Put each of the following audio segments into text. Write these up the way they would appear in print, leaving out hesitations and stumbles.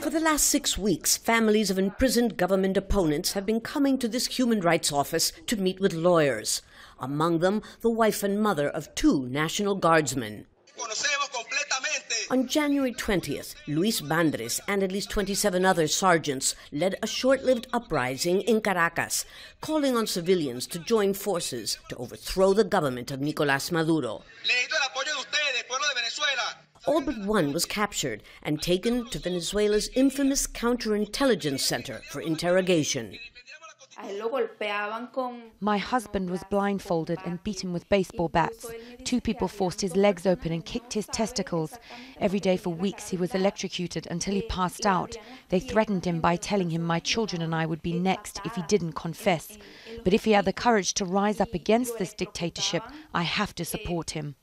For the last 6 weeks, families of imprisoned government opponents have been coming to this human rights office to meet with lawyers. Among them, the wife and mother of 2 National Guardsmen. On January 20th, Luis Bandres and at least 27 other sergeants led a short-lived uprising in Caracas, calling on civilians to join forces to overthrow the government of Nicolás Maduro. All but one was captured and taken to Venezuela's infamous counterintelligence center for interrogation. My husband was blindfolded and beaten with baseball bats. 2 people forced his legs open and kicked his testicles. Every day for weeks he was electrocuted until he passed out. They threatened him by telling him my children and I would be next if he didn't confess. But if he had the courage to rise up against this dictatorship, I have to support him.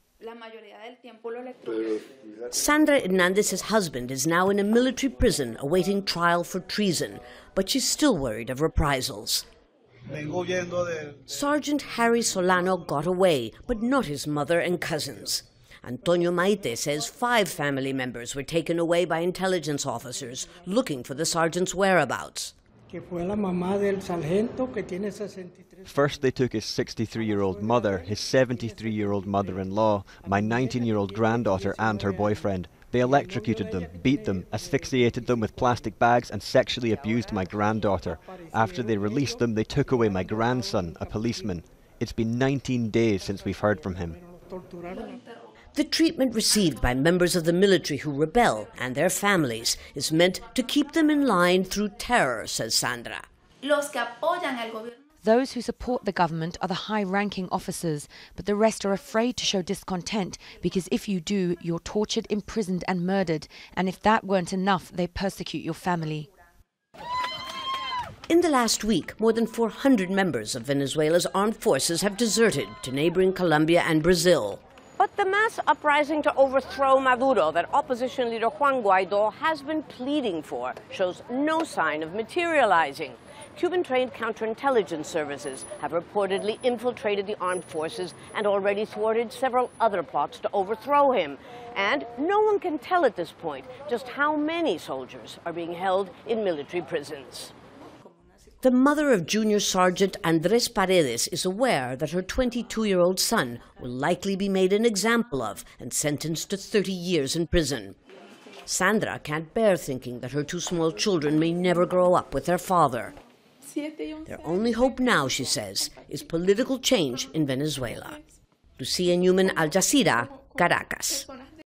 Sandra Hernandez's husband is now in a military prison awaiting trial for treason, but she's still worried of reprisals. Sergeant Harry Solano got away, but not his mother and cousins. Antonio Maite says 5 family members were taken away by intelligence officers looking for the sergeant's whereabouts. First, they took his 63-year-old mother, his 73-year-old mother-in-law, my 19-year-old granddaughter and her boyfriend. They electrocuted them, beat them, asphyxiated them with plastic bags and sexually abused my granddaughter. After they released them, they took away my grandson, a policeman. It's been 19 days since we've heard from him. The treatment received by members of the military who rebel and their families is meant to keep them in line through terror, says Sandra. Those who support the government are the high-ranking officers, but the rest are afraid to show discontent because if you do, you're tortured, imprisoned and murdered. And if that weren't enough, they persecute your family. In the last week, more than 400 members of Venezuela's armed forces have deserted to neighboring Colombia and Brazil. But the mass uprising to overthrow Maduro that opposition leader Juan Guaidó has been pleading for shows no sign of materializing. Cuban-trained counterintelligence services have reportedly infiltrated the armed forces and already thwarted several other plots to overthrow him. And no one can tell at this point just how many soldiers are being held in military prisons. The mother of Junior Sergeant Andres Paredes is aware that her 22-year-old son will likely be made an example of and sentenced to 30 years in prison. Sandra can't bear thinking that her 2 small children may never grow up with their father. Their only hope now, she says, is political change in Venezuela. Lucia Newman, Al Jazeera, Caracas.